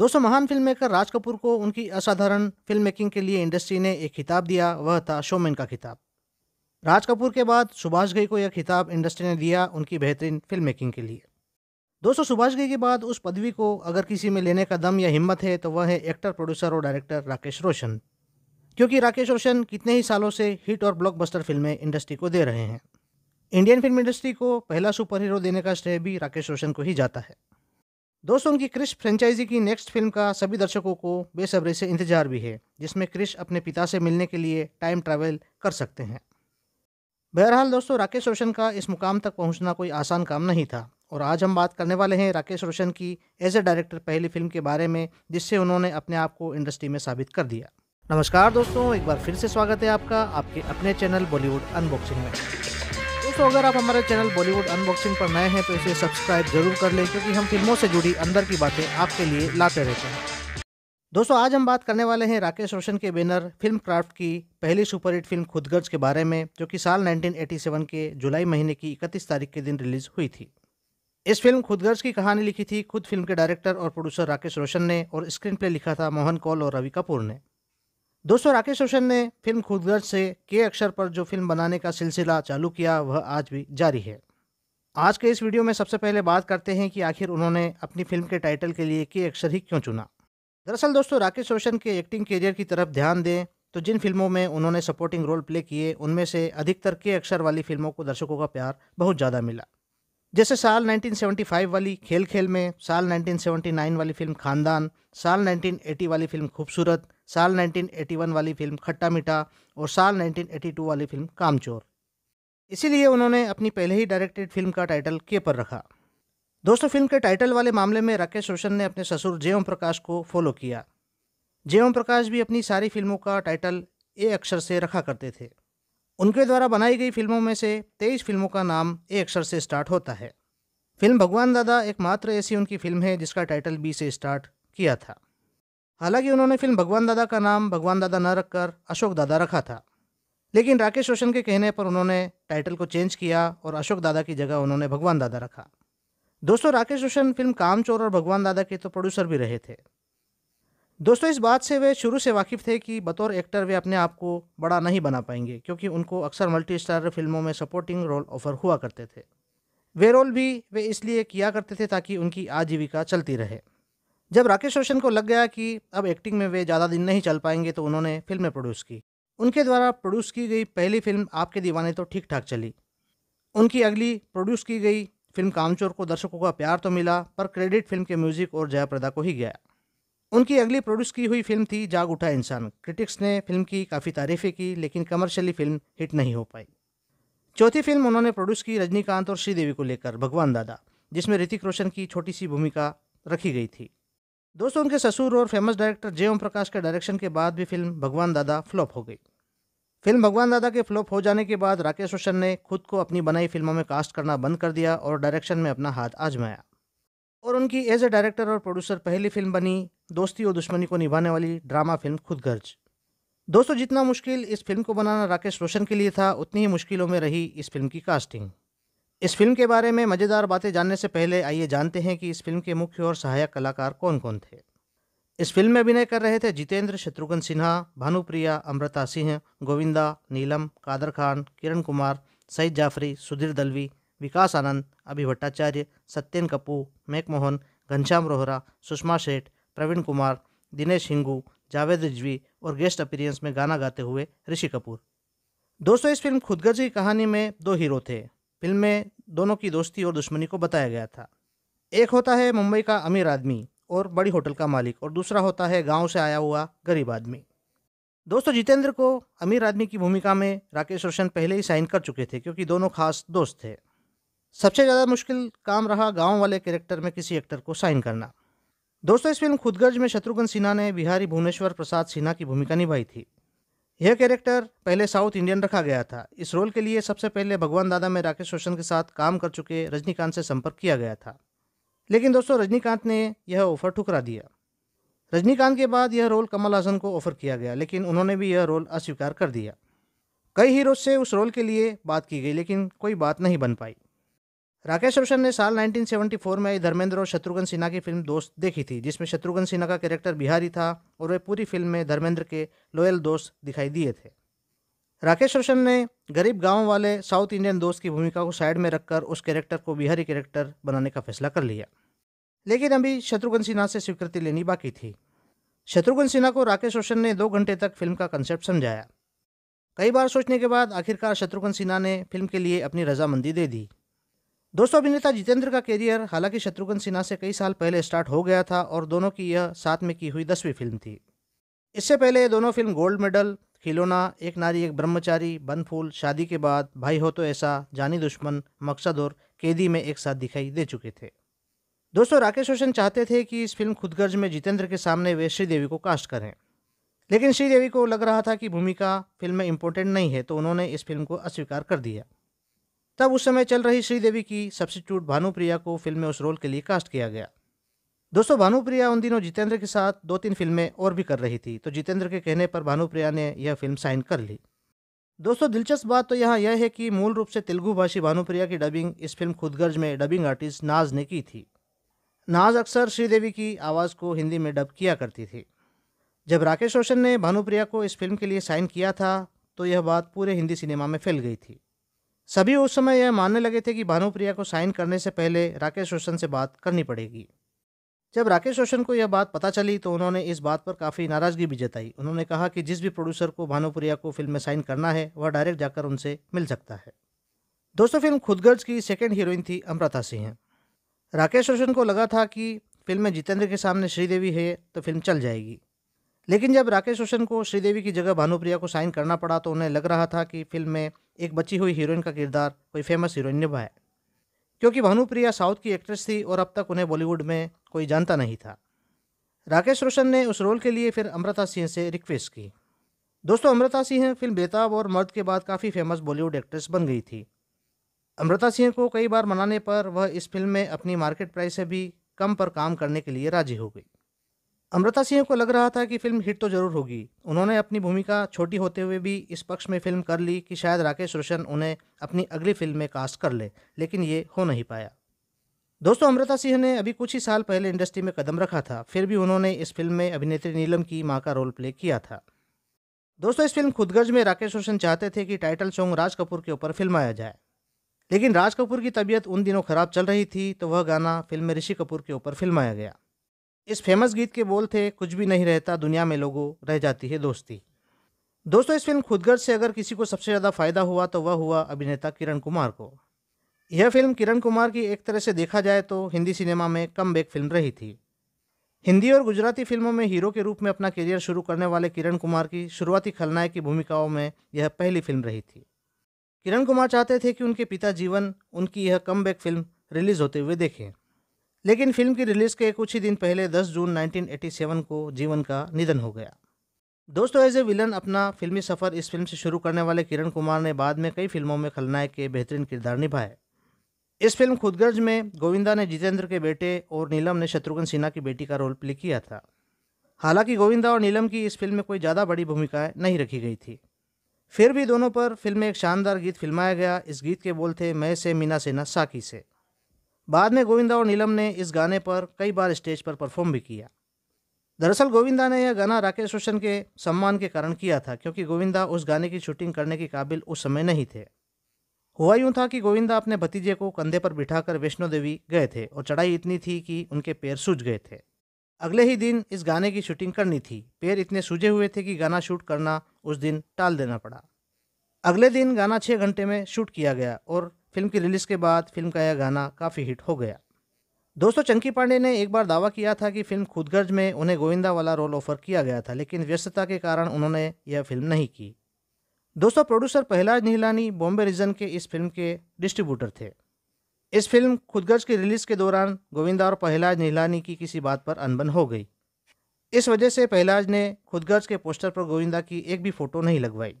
दोस्तों, महान film maker Raj Kapoor को उनकी असाधारण फिल्म मेकिंग के लिए इंडस्ट्री ने एक खिताब दिया, वह था शोमैन का खिताब। राज कपूर के बाद सुभाष घई को यह खिताब इंडस्ट्री ने दिया उनकी बेहतरीन फिल्म मेकिंग के लिए। दोस्तों, सुभाष घई के बाद उस पदवी को अगर किसी में लेने का दम या हिम्मत है तो वह है एक्टर, प्रोड्यूसर और डायरेक्टर राकेश रोशन, क्योंकि राकेश रोशन कितने ही सालों से हिट और ब्लॉकबस्टर फिल्में इंडस्ट्री को दे रहे हैं। इंडियन फिल्म इंडस्ट्री को पहला सुपर हीरो देने का श्रेय भी राकेश रोशन को ही जाता है। दोस्तों, उनकी क्रिश फ्रेंचाइजी की नेक्स्ट फिल्म का सभी दर्शकों को बेसब्री से इंतजार भी है, जिसमें क्रिश अपने पिता से मिलने के लिए टाइम ट्रैवल कर सकते हैं। बहरहाल दोस्तों, राकेश रोशन का इस मुकाम तक पहुंचना कोई आसान काम नहीं था, और आज हम बात करने वाले हैं राकेश रोशन की एज ए डायरेक्टर पहली फिल्म के बारे में, जिससे उन्होंने अपने आप को इंडस्ट्री में साबित कर दिया। नमस्कार दोस्तों, एक बार फिर से स्वागत है आपका आपके अपने चैनल बॉलीवुड अनबॉक्सिंग में। तो अगर आप हमारे चैनल बॉलीवुड अनबॉक्सिंग पर नए हैं तो इसे सब्सक्राइब जरूर कर लें, क्योंकि हम फिल्मों से जुड़ी अंदर की बातें आपके लिए लाते रहते हैं। दोस्तों, आज हम बात करने वाले हैं राकेश रोशन के बैनर फिल्म क्राफ्ट की पहली सुपरहिट फिल्म खुदगर्ज के बारे में, जो कि साल 1987 के जुलाई महीने की 31 तारीख के दिन रिलीज हुई थी। इस फिल्म खुदगर्ज की कहानी लिखी थी खुद फिल्म के डायरेक्टर और प्रोड्यूसर राकेश रोशन ने, और स्क्रीन प्ले लिखा था मोहन कौल और रवि कपूर ने। दोस्तों, राकेश रोशन ने फिल्म खुदगर्ज से के अक्षर पर जो फिल्म बनाने का सिलसिला चालू किया वह आज भी जारी है। आज के इस वीडियो में सबसे पहले बात करते हैं कि आखिर उन्होंने अपनी फिल्म के टाइटल के लिए के अक्षर ही क्यों चुना। दरअसल दोस्तों, राकेश रोशन के एक्टिंग करियर की तरफ ध्यान दें तो जिन फिल्मों में उन्होंने सपोर्टिंग रोल प्ले किए उनमें से अधिकतर के अक्षर वाली फिल्मों को दर्शकों का प्यार बहुत ज़्यादा मिला, जैसे साल 1975 वाली खेल खेल में, साल 1979 वाली फिल्म खानदान, साल 1980 वाली फिल्म खूबसूरत, साल 1981 वाली फिल्म खट्टा मीठा और साल 1982 वाली फिल्म कामचोर। इसीलिए उन्होंने अपनी पहले ही डायरेक्टेड फिल्म का टाइटल के पर रखा। दोस्तों, फिल्म के टाइटल वाले मामले में राकेश रोशन ने अपने ससुर जय ओम प्रकाश को फॉलो किया। जय ओम प्रकाश भी अपनी सारी फिल्मों का टाइटल ए अक्षर से रखा करते थे। उनके द्वारा बनाई गई फिल्मों में से 23 फिल्मों का नाम ए अक्षर से स्टार्ट होता है। फिल्म भगवान दादा एकमात्र ऐसी उनकी फिल्म है जिसका टाइटल बी से स्टार्ट किया था। हालांकि उन्होंने फिल्म भगवान दादा का नाम भगवान दादा न रखकर अशोक दादा रखा था, लेकिन राकेश रोशन के कहने पर उन्होंने टाइटल को चेंज किया और अशोक दादा की जगह उन्होंने भगवान दादा रखा। दोस्तों, राकेश रोशन फिल्म कामचोर और भगवान दादा के तो प्रोड्यूसर भी रहे थे। दोस्तों, इस बात से वे शुरू से वाकिफ़ थे कि बतौर एक्टर वे अपने आप को बड़ा नहीं बना पाएंगे, क्योंकि उनको अक्सर मल्टी स्टारर फिल्मों में सपोर्टिंग रोल ऑफर हुआ करते थे। वे रोल भी वे इसलिए किया करते थे ताकि उनकी आजीविका चलती रहे। जब राकेश रोशन को लग गया कि अब एक्टिंग में वे ज़्यादा दिन नहीं चल पाएंगे तो उन्होंने फिल्में प्रोड्यूस की। उनके द्वारा प्रोड्यूस की गई पहली फिल्म आपके दीवाने तो ठीक ठाक चली। उनकी अगली प्रोड्यूस की गई फिल्म कामचोर को दर्शकों का प्यार तो मिला, पर क्रेडिट फिल्म के म्यूजिक और जयाप्रदा को ही गया। उनकी अगली प्रोड्यूस की हुई फिल्म थी जाग उठा इंसान। क्रिटिक्स ने फिल्म की काफ़ी तारीफ़ें की, लेकिन कमर्शियली फिल्म हिट नहीं हो पाई। चौथी फिल्म उन्होंने प्रोड्यूस की रजनीकांत और श्रीदेवी को लेकर भगवान दादा, जिसमें ऋतिक रोशन की छोटी सी भूमिका रखी गई थी। दोस्तों, उनके ससुर और फेमस डायरेक्टर जय ओम प्रकाश के डायरेक्शन के बाद भी फिल्म भगवान दादा फ्लॉप हो गई। फिल्म भगवान दादा के फ्लॉप हो जाने के बाद राकेश रोशन ने खुद को अपनी बनाई फिल्मों में कास्ट करना बंद कर दिया और डायरेक्शन में अपना हाथ आजमाया, और उनकी एज ए डायरेक्टर और प्रोड्यूसर पहली फिल्म बनी दोस्ती और दुश्मनी को निभाने वाली ड्रामा फिल्म खुदगर्ज। दोस्तों, जितना मुश्किल इस फिल्म को बनाना राकेश रोशन के लिए था, उतनी ही मुश्किलों में रही इस फिल्म की कास्टिंग। इस फिल्म के बारे में मज़ेदार बातें जानने से पहले आइए जानते हैं कि इस फिल्म के मुख्य और सहायक कलाकार कौन कौन थे। इस फिल्म में अभिनय कर रहे थे जितेंद्र, शत्रुघ्न सिन्हा, भानुप्रिया, अमृता सिंह, गोविंदा, नीलम, कादर खान, किरण कुमार, सईद जाफरी, सुधीर दलवी, विकास आनंद, अभी भट्टाचार्य, सत्येन कपूर, मैक मोहन, घनश्याम रोहरा, सुषमा सेठ, प्रवीण कुमार, दिनेश हिंगू, जावेद रिजवी और गेस्ट अपीयरेंस में गाना गाते हुए ऋषि कपूर। दोस्तों, इस फिल्म खुदगर्ज की कहानी में दो हीरो थे। फिल्म में दोनों की दोस्ती और दुश्मनी को बताया गया था। एक होता है मुंबई का अमीर आदमी और बड़ी होटल का मालिक, और दूसरा होता है गाँव से आया हुआ गरीब आदमी। दोस्तों, जितेंद्र को अमीर आदमी की भूमिका में राकेश रोशन पहले ही साइन कर चुके थे, क्योंकि दोनों खास दोस्त थे। सबसे ज़्यादा मुश्किल काम रहा गांव वाले कैरेक्टर में किसी एक्टर को साइन करना। दोस्तों, इस फिल्म खुदगर्ज में शत्रुघ्न सिन्हा ने बिहारी भुवनेश्वर प्रसाद सिन्हा की भूमिका निभाई थी। यह कैरेक्टर पहले साउथ इंडियन रखा गया था। इस रोल के लिए सबसे पहले भगवान दादा में राकेश रोशन के साथ काम कर चुके रजनीकांत से संपर्क किया गया था, लेकिन दोस्तों रजनीकांत ने यह ऑफर ठुकरा दिया। रजनीकांत के बाद यह रोल कमल हासन को ऑफर किया गया, लेकिन उन्होंने भी यह रोल अस्वीकार कर दिया। कई हीरोज से उस रोल के लिए बात की गई, लेकिन कोई बात नहीं बन पाई। राकेश रोशन ने साल 1974 में धर्मेंद्र और शत्रुघ्न सिन्हा की फिल्म दोस्त देखी थी, जिसमें शत्रुघ्न सिन्हा का कैरेक्टर बिहारी था और वे पूरी फिल्म में धर्मेंद्र के लॉयल दोस्त दिखाई दिए थे। राकेश रोशन ने गरीब गाँव वाले साउथ इंडियन दोस्त की भूमिका को साइड में रखकर उस कैरेक्टर को बिहारी कैरेक्टर बनाने का फैसला कर लिया, लेकिन अभी शत्रुघ्न सिन्हा से स्वीकृति लेनी बाकी थी। शत्रुघ्न सिन्हा को राकेश रोशन ने 2 घंटे तक फिल्म का कंसेप्ट समझाया। कई बार सोचने के बाद आखिरकार शत्रुघ्न सिन्हा ने फिल्म के लिए अपनी रजामंदी दे दी। दोस्तों, अभिनेता जितेंद्र का कैरियर हालांकि शत्रुघ्न सिन्हा से कई साल पहले स्टार्ट हो गया था और दोनों की यह साथ में की हुई 10वीं फिल्म थी। इससे पहले ये दोनों फिल्म गोल्ड मेडल, खिलौना, एक नारी एक ब्रह्मचारी, बनफूल, शादी के बाद, भाई हो तो ऐसा, जानी दुश्मन, मकसद और कैदी में एक साथ दिखाई दे चुके थे। दोस्तों, राकेश रोशन चाहते थे कि इस फिल्म खुदगर्ज में जितेंद्र के सामने वे श्रीदेवी को कास्ट करें, लेकिन श्रीदेवी को लग रहा था कि भूमिका फिल्म में इम्पोर्टेंट नहीं है, तो उन्होंने इस फिल्म को अस्वीकार कर दिया। तब उस समय चल रही श्रीदेवी की सब्स्टिट्यूट भानुप्रिया को फिल्म में उस रोल के लिए कास्ट किया गया। दोस्तों, भानुप्रिया उन दिनों जितेंद्र के साथ 2-3 फिल्में और भी कर रही थी, तो जितेंद्र के कहने पर भानुप्रिया ने यह फिल्म साइन कर ली। दोस्तों, दिलचस्प बात तो यहाँ यह है कि मूल रूप से तेलुगु भाषी भानुप्रिया की डबिंग इस फिल्म खुदगर्ज में डबिंग आर्टिस्ट नाज ने की थी। नाज अक्सर श्रीदेवी की आवाज़ को हिंदी में डब किया करती थी। जब राकेश रोशन ने भानुप्रिया को इस फिल्म के लिए साइन किया था तो यह बात पूरे हिंदी सिनेमा में फैल गई थी। सभी उस समय यह मानने लगे थे कि भानुप्रिया को साइन करने से पहले राकेश रोशन से बात करनी पड़ेगी। जब राकेश रोशन को यह बात पता चली तो उन्होंने इस बात पर काफ़ी नाराज़गी भी जताई। उन्होंने कहा कि जिस भी प्रोड्यूसर को भानुप्रिया को फिल्म में साइन करना है वह डायरेक्ट जाकर उनसे मिल सकता है। दोस्तों, फिल्म खुदगर्ज की सेकेंड हीरोइन थी अमृता सिंह। राकेश रोशन को लगा था कि फिल्म में जितेंद्र के सामने श्रीदेवी है तो फिल्म चल जाएगी, लेकिन जब राकेश रोशन को श्रीदेवी की जगह भानुप्रिया को साइन करना पड़ा तो उन्हें लग रहा था कि फिल्म में एक बची हुई हीरोइन का किरदार कोई फेमस हीरोइन निभाए, क्योंकि भानुप्रिया साउथ की एक्ट्रेस थी और अब तक उन्हें बॉलीवुड में कोई जानता नहीं था। राकेश रोशन ने उस रोल के लिए फिर अमृता सिंह से रिक्वेस्ट की। दोस्तों, अमृता सिंह फिल्म बेताब और मर्द के बाद काफ़ी फेमस बॉलीवुड एक्ट्रेस बन गई थी। अमृता सिंह को कई बार मनाने पर वह इस फिल्म में अपनी मार्केट प्राइस से भी कम पर काम करने के लिए राजी हो गई। अमृता सिंह को लग रहा था कि फिल्म हिट तो जरूर होगी। उन्होंने अपनी भूमिका छोटी होते हुए भी इस पक्ष में फिल्म कर ली कि शायद राकेश रोशन उन्हें अपनी अगली फिल्म में कास्ट कर ले, लेकिन ये हो नहीं पाया। दोस्तों, अमृता सिंह ने अभी कुछ ही साल पहले इंडस्ट्री में कदम रखा था, फिर भी उन्होंने इस फिल्म में अभिनेत्री नीलम की माँ का रोल प्ले किया था। दोस्तों, इस फिल्म खुदगर्ज में राकेश रोशन चाहते थे कि टाइटल सॉन्ग राज कपूर के ऊपर फिल्माया जाए, लेकिन राज कपूर की तबीयत उन दिनों खराब चल रही थी, तो वह गाना फिल्म में ऋषि कपूर के ऊपर फिल्माया गया। इस फेमस गीत के बोल थे, कुछ भी नहीं रहता दुनिया में लोगों, रह जाती है दोस्ती। दोस्तों, इस फिल्म खुदगर्ज से अगर किसी को सबसे ज़्यादा फायदा हुआ तो वह हुआ अभिनेता किरण कुमार को। यह फिल्म किरण कुमार की एक तरह से देखा जाए तो हिंदी सिनेमा में कमबैक फिल्म रही थी। हिंदी और गुजराती फिल्मों में हीरो के रूप में अपना करियर शुरू करने वाले किरण कुमार की शुरुआती खलनायक की भूमिकाओं में यह पहली फिल्म रही थी। किरण कुमार चाहते थे कि उनके पिता जीवन उनकी यह कमबैक फिल्म रिलीज़ होते हुए देखें, लेकिन फिल्म की रिलीज़ के कुछ ही दिन पहले 10 जून 1987 को जीवन का निधन हो गया। दोस्तों, एज ए विलन अपना फिल्मी सफ़र इस फिल्म से शुरू करने वाले किरण कुमार ने बाद में कई फिल्मों में खलनायक के बेहतरीन किरदार निभाए। इस फिल्म खुदगर्ज में गोविंदा ने जितेंद्र के बेटे और नीलम ने शत्रुघ्न सिन्हा की बेटी का रोल प्ले किया था। हालाँकि गोविंदा और नीलम की इस फिल्म में कोई ज़्यादा बड़ी भूमिकाएँ नहीं रखी गई थी, फिर भी दोनों पर फिल्म में एक शानदार गीत फिल्माया गया। इस गीत के बोल थे, मैं से मीना सेना साकी से। बाद में गोविंदा और नीलम ने इस गाने पर कई बार स्टेज पर परफॉर्म भी किया। दरअसल गोविंदा ने यह गाना राकेश रोशन के सम्मान के कारण किया था, क्योंकि गोविंदा उस गाने की शूटिंग करने के काबिल उस समय नहीं थे। हुआ यूँ था कि गोविंदा अपने भतीजे को कंधे पर बिठाकर वैष्णो देवी गए थे और चढ़ाई इतनी थी कि उनके पैर सूज गए थे। अगले ही दिन इस गाने की शूटिंग करनी थी। पैर इतने सूजे हुए थे कि गाना शूट करना उस दिन टाल देना पड़ा। अगले दिन गाना 6 घंटे में शूट किया गया और फिल्म की रिलीज़ के बाद फिल्म का यह गाना काफ़ी हिट हो गया। दोस्तों, चंकी पांडे ने एक बार दावा किया था कि फिल्म खुदगर्ज में उन्हें गोविंदा वाला रोल ऑफर किया गया था, लेकिन व्यस्तता के कारण उन्होंने यह फिल्म नहीं की। दोस्तों, प्रोड्यूसर फैलाज निहलानी बॉम्बे रीजन के इस फिल्म के डिस्ट्रीब्यूटर थे। इस फिल्म खुदगर्ज की रिलीज़ के दौरान गोविंदा और पहलाज निहलानी की किसी बात पर अनबन हो गई। इस वजह से पहलाज ने खुदगर्ज के पोस्टर पर गोविंदा की एक भी फ़ोटो नहीं लगवाई।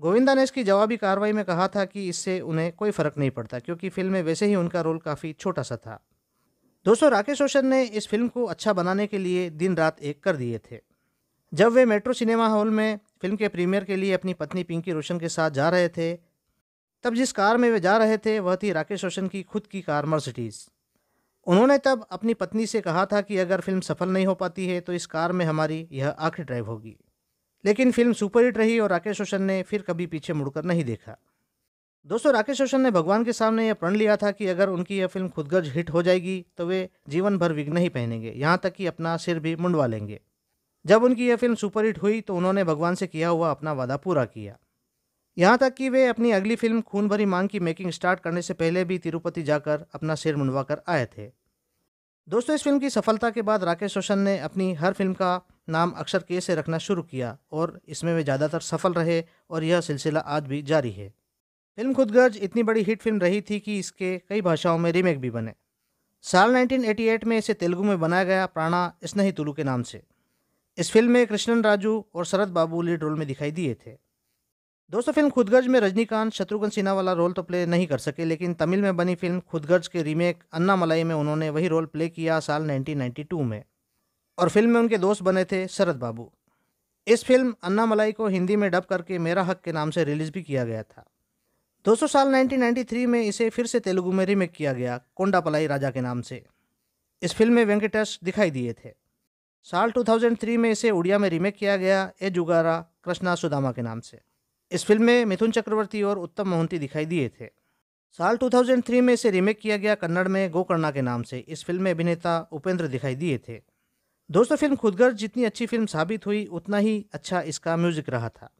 गोविंदा ने इसकी जवाबी कार्रवाई में कहा था कि इससे उन्हें कोई फ़र्क नहीं पड़ता, क्योंकि फिल्म में वैसे ही उनका रोल काफ़ी छोटा सा था। दोस्तों, राकेश रोशन ने इस फिल्म को अच्छा बनाने के लिए दिन रात एक कर दिए थे। जब वे मेट्रो सिनेमा हॉल में फिल्म के प्रीमियर के लिए अपनी पत्नी पिंकी रोशन के साथ जा रहे थे तब जिस कार में वे जा रहे थे वह थी राकेश रोशन की खुद की कार मर्सिडीज़। उन्होंने तब अपनी पत्नी से कहा था कि अगर फिल्म सफल नहीं हो पाती है तो इस कार में हमारी यह आखिरी ड्राइव होगी। लेकिन फिल्म सुपरहिट रही और राकेश रोशन ने फिर कभी पीछे मुड़कर नहीं देखा। दोस्तों, राकेश रोशन ने भगवान के सामने यह प्रण लिया था कि अगर उनकी यह फिल्म खुदगर्ज हिट हो जाएगी तो वे जीवन भर विघ्न ही पहनेंगे, यहाँ तक कि अपना सिर भी मुंडवा लेंगे। जब उनकी यह फिल्म सुपरहिट हुई तो उन्होंने भगवान से किया हुआ अपना वादा पूरा किया। यहाँ तक कि वे अपनी अगली फिल्म खून भरी मांग की मेकिंग स्टार्ट करने से पहले भी तिरुपति जाकर अपना सिर मुंडवा कर आए थे। दोस्तों, इस फिल्म की सफलता के बाद राकेश रोशन ने अपनी हर फिल्म का नाम अक्षर के से रखना शुरू किया और इसमें वे ज़्यादातर सफल रहे और यह सिलसिला आज भी जारी है। फिल्म खुदगर्ज इतनी बड़ी हिट फिल्म रही थी कि इसके कई भाषाओं में रीमेक भी बने। साल 1988 में इसे तेलुगु में बनाया गया प्राणा स्नेही तुलु के नाम से। इस फिल्म में कृष्णन राजू और शरद बाबू लीड रोल में दिखाई दिए थे। दोस्तों, फिल्म खुदगर्ज में रजनीकांत शत्रुघ्न सिन्हा वाला रोल तो प्ले नहीं कर सके, लेकिन तमिल में बनी फिल्म खुदगर्ज के रीमेक अन्ना मलाई में उन्होंने वही रोल प्ले किया साल 1992 में, और फिल्म में उनके दोस्त बने थे शरद बाबू। इस फिल्म अन्ना मलाई को हिंदी में डब करके मेरा हक के नाम से रिलीज़ भी किया गया था। दोस्तों, साल 1993 में इसे फिर से तेलुगु में रीमेक किया गया कोंडापलाई राजा के नाम से। इस फिल्म में वेंकटेश दिखाई दिए थे। साल 2003 में इसे उड़िया में रीमेक किया गया ए जुगारा कृष्णा सुदामा के नाम से। इस फिल्म में मिथुन चक्रवर्ती और उत्तम मोहंती दिखाई दिए थे। साल 2003 में इसे रीमेक किया गया कन्नड़ में गोकर्णा के नाम से। इस फिल्म में अभिनेता उपेंद्र दिखाई दिए थे। दोस्तों, फिल्म खुदगर्ज जितनी अच्छी फिल्म साबित हुई उतना ही अच्छा इसका म्यूजिक रहा था।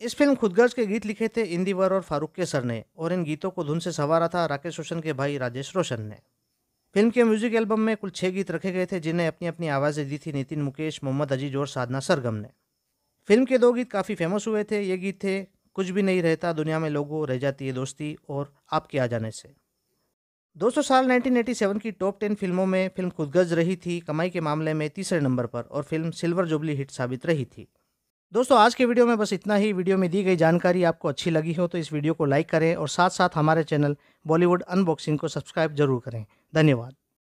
इस फिल्म खुदगर्ज के गीत लिखे थे इंदिवर और फारूक के सर ने और इन गीतों को धुन से संवारा था राकेश रोशन के भाई राजेश रोशन ने। फिल्म के म्यूजिक एल्बम में कुल 6 गीत रखे गए थे जिन्हें अपनी अपनी आवाज़ें दी थी नितिन मुकेश, मोहम्मद अजीज और साधना सरगम ने। फिल्म के 2 गीत काफ़ी फेमस हुए थे। ये गीत थे कुछ भी नहीं रहता दुनिया में लोगों, रह जाती है दोस्ती और आपके आ जाने से। दोस्तों, साल 1987 की टॉप 10 फिल्मों में फिल्म खुदगर्ज रही थी कमाई के मामले में तीसरे नंबर पर और फिल्म सिल्वर जुबली हिट साबित रही थी। दोस्तों, आज के वीडियो में बस इतना ही। वीडियो में दी गई जानकारी आपको अच्छी लगी हो तो इस वीडियो को लाइक करें और साथ साथ हमारे चैनल बॉलीवुड अनबॉक्सिंग को सब्सक्राइब जरूर करें। धन्यवाद।